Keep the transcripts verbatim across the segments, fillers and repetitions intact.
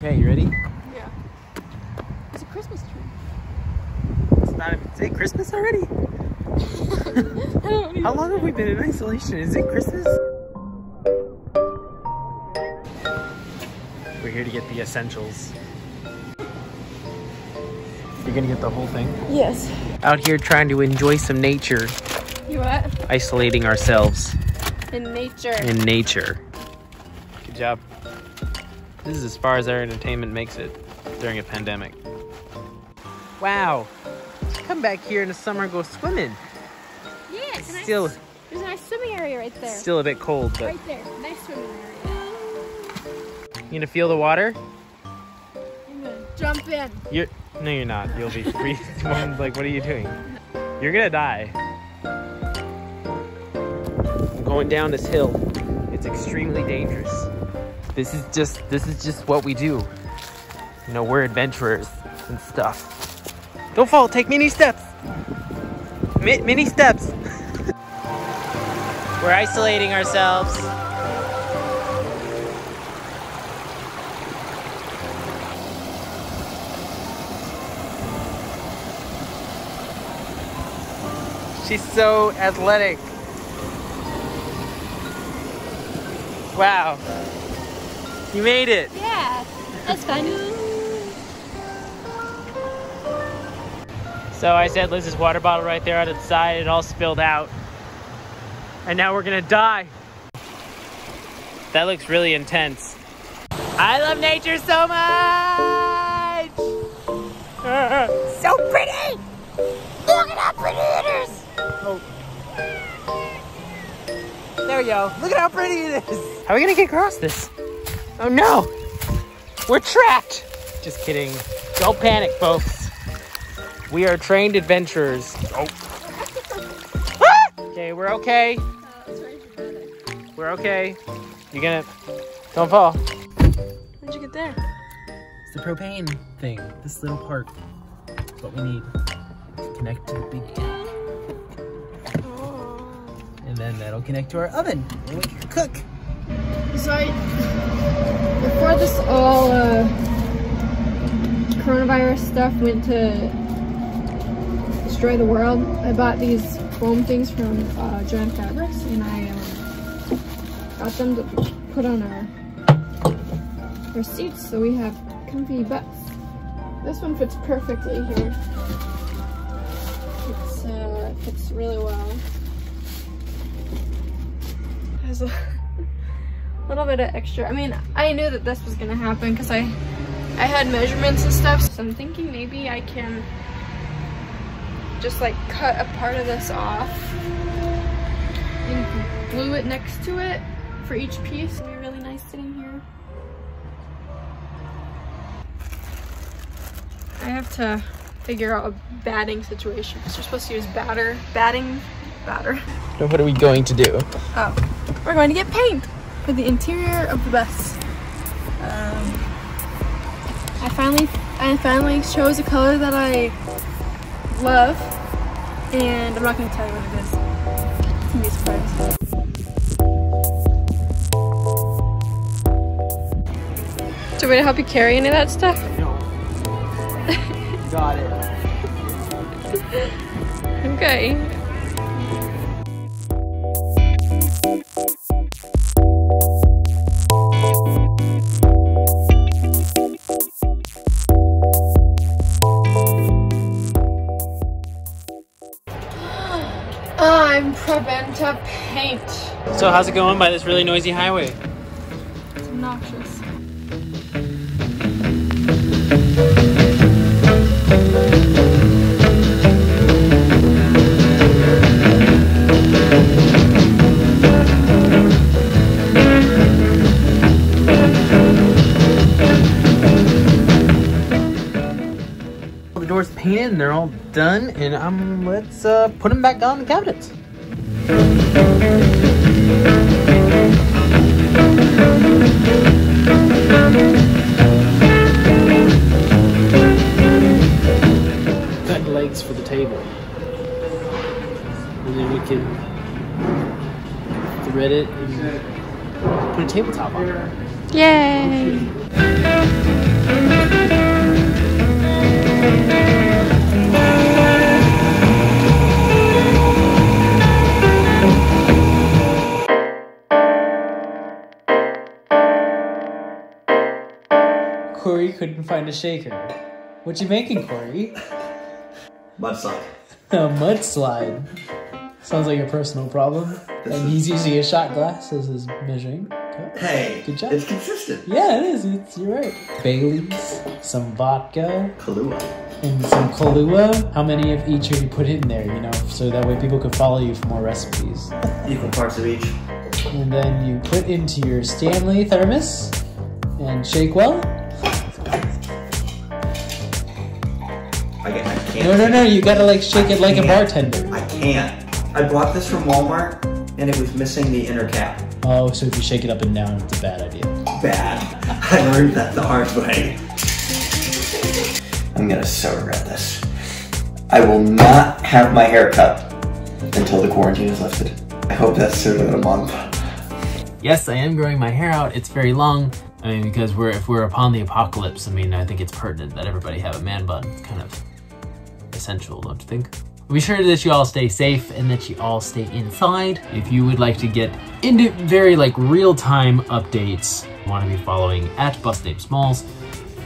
Okay, you ready? Yeah. It's a Christmas tree. It's not even, is it Christmas already? I don't even How long know. have we been in isolation? Is it Christmas? We're here to get the essentials. You're gonna get the whole thing? Yes. Out here trying to enjoy some nature. You what? Isolating ourselves. In nature. In nature. Good job. This is as far as our entertainment makes it during a pandemic. Wow. Come back here in the summer and go swimming. Yeah, it's still. Nice, there's a nice swimming area right there. Still a bit cold, but. Right there, nice swimming area. You gonna feel the water? I'm gonna jump in. You're, no, you're not. You'll be freezing. Like, what are you doing? You're gonna die. I'm going down this hill. It's extremely dangerous. This is just, this is just what we do. You know, we're adventurers and stuff. Don't fall, take many steps. Mi many steps. We're isolating ourselves. She's so athletic. Wow. You made it! Yeah, that's fun. So I said Liz's water bottle right there out of the side, it all spilled out. And now we're gonna die. That looks really intense. I love nature so much! So pretty! Look at how pretty it is! Oh. There we go. Look at how pretty it is! How are we gonna get across this? Oh no! We're trapped! Just kidding. Don't panic, folks. We are trained adventurers. Oh. Ah! Okay, we're okay. We're okay. You're gonna... Don't fall. How'd you get there? It's the propane thing. This little part. It's what we need to connect to the big tank. Oh. And then that'll connect to our oven. And we can cook. So I, before this all uh, coronavirus stuff went to destroy the world, I bought these foam things from uh, Giant Fabrics, and I um, got them to put on our, our seats so we have comfy butts. This one fits perfectly here. It's, uh, fits really well. It has a little bit of extra. I mean, I knew that this was gonna happen because I I had measurements and stuff, so I'm thinking maybe I can just like cut a part of this off and glue it next to it for each piece. It'll be really nice sitting here. I have to figure out a batting situation because you're supposed to use batter, batting, batter. What are we going to do? Oh, we're going to get paint for the interior of the bus. Um, I finally, I finally chose a color that I love, and I'm not going to tell you what it is. It's going to be a surprise. Do you want me to help you carry any of that stuff? No. Got it. Okay. I'm Preventa Paint. So how's it going by this really noisy highway? It's obnoxious. The door's painted and they're all done, and um, let's uh, put them back on the cabinets. Cut legs for the table, and then we can thread it and put a tabletop on it. Yay! Corey couldn't find a shaker. What you making, Corey? Mudslide. A mudslide. Sounds like a personal problem. This and he's using a shot glass as his measuring cup. Hey, good job. It's consistent. Yeah, it is. It's, you're right. Baileys, some vodka. Kahlua. And some Kahlua. How many of each have you put in there, you know, so that way people can follow you for more recipes? Equal parts of each. And then you put into your Stanley thermos and shake well. I can't. No, no, no, you gotta like shake it like a bartender. I can't. I bought this from Walmart and it was missing the inner cap. Oh, so if you shake it up and down, it's a bad idea. Bad. I learned that the hard way. I'm gonna so regret this. I will not have my hair cut until the quarantine is lifted. I hope that's sooner than a month. Yes, I am growing my hair out. It's very long. I mean, because we're if we're upon the apocalypse, I mean, I think it's pertinent that everybody have a man bun. It's kind of essential, don't you think? Be sure that you all stay safe and that you all stay inside. If you would like to get into very like real-time updates, you want to be following at busnamedsmalls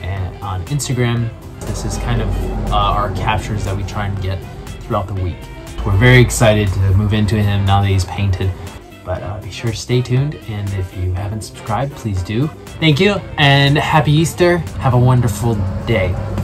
and on Instagram. This is kind of uh, our captures that we try and get throughout the week. We're very excited to move into him now that he's painted. But uh, be sure to stay tuned, and if you haven't subscribed, please do. Thank you, and happy Easter. Have a wonderful day.